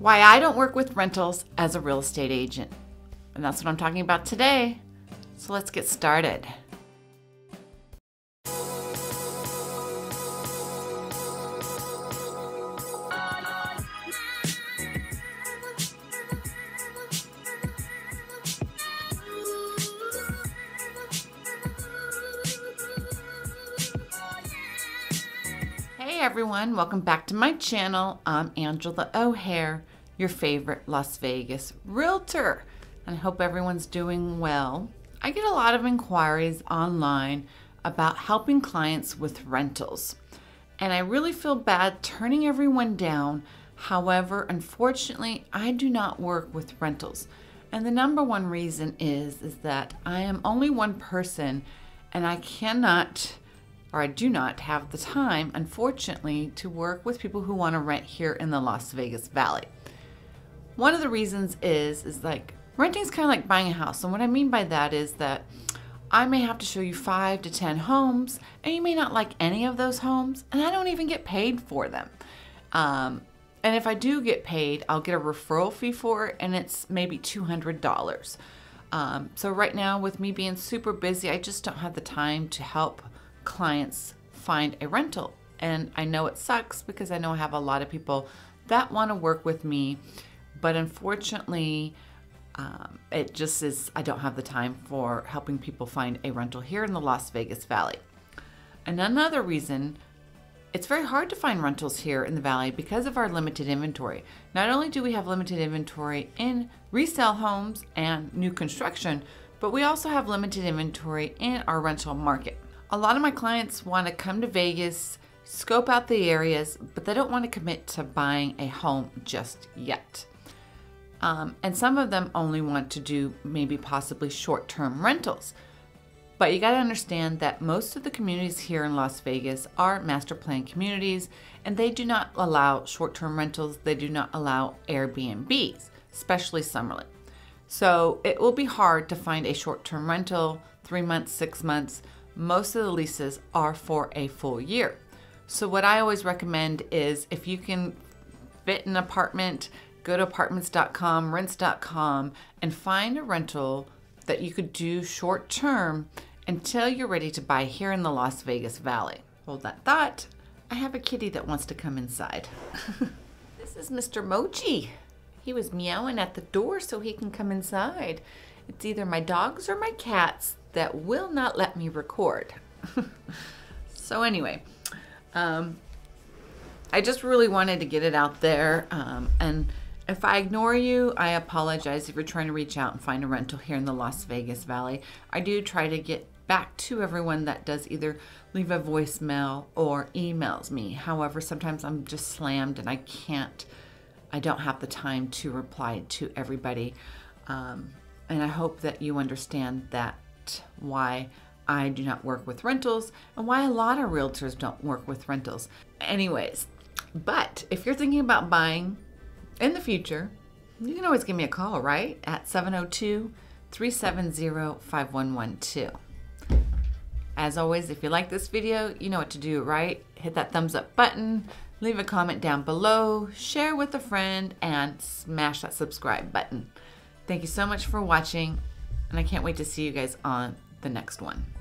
Why I don't work with rentals as a real estate agent. And that's what I'm talking about today. So let's get started. Hey everyone, welcome back to my channel. I'm Angela O'Hare, your favorite Las Vegas realtor, and I hope everyone's doing well. I get a lot of inquiries online about helping clients with rentals, and I really feel bad turning everyone down. However, unfortunately, I do not work with rentals, and the number one reason is that I am only one person, and I do not have the time, unfortunately, to work with people who want to rent here in the Las Vegas Valley. One of the reasons is like renting is kind of like buying a house. And what I mean by that is that I may have to show you 5 to 10 homes, and you may not like any of those homes, and I don't even get paid for them. And if I do get paid, I'll get a referral fee for it, and it's maybe $200. So right now, with me being super busy, I just don't have the time to help clients find a rental, and I know it sucks because I know I have a lot of people that want to work with me, but unfortunately it just is, I don't have the time for helping people find a rental here in the Las Vegas Valley. And another reason, it's very hard to find rentals here in the Valley because of our limited inventory. Not only do we have limited inventory in resale homes and new construction, but we also have limited inventory in our rental market. A lot of my clients want to come to Vegas, scope out the areas, but they don't want to commit to buying a home just yet. And some of them only want to do maybe possibly short-term rentals. But you got to understand that most of the communities here in Las Vegas are master plan communities, and they do not allow short-term rentals. They do not allow Airbnbs, especially Summerlin. So it will be hard to find a short-term rental, 3 months, 6 months. Most of the leases are for a full year. So what I always recommend is if you can fit an apartment, go to apartments.com, rents.com, and find a rental that you could do short term until you're ready to buy here in the Las Vegas Valley. Hold that thought. I have a kitty that wants to come inside. This is Mr. Mochi. He was meowing at the door so he can come inside. It's either my dogs or my cats that will not let me record. So anyway, I just really wanted to get it out there. And if I ignore you, I apologize if you're trying to reach out and find a rental here in the Las Vegas Valley. I do try to get back to everyone that does either leave a voicemail or emails me. However, sometimes I'm just slammed and I don't have the time to reply to everybody. And I hope that you understand that why I do not work with rentals and why a lot of realtors don't work with rentals. Anyways, but if you're thinking about buying in the future, you can always give me a call, right? At 702-370-5112. As always, if you like this video, you know what to do, right? Hit that thumbs up button, leave a comment down below, share with a friend, and smash that subscribe button. Thank you so much for watching. And I can't wait to see you guys on the next one.